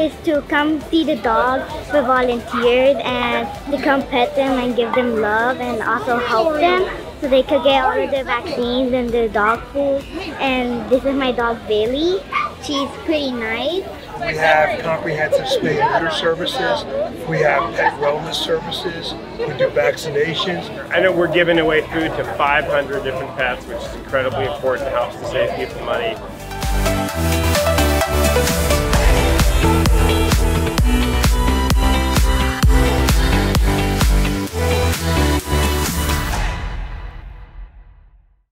is to come see the dogs with volunteers and to come pet them and give them love and also help them so they could get all of their vaccines and their dog food. And this is my dog Bailey. She's pretty nice. We have comprehensive spay and neuter services. We have pet wellness services. We do vaccinations. I know we're giving away food to 500 different pets, which is incredibly important. It helps to save people money.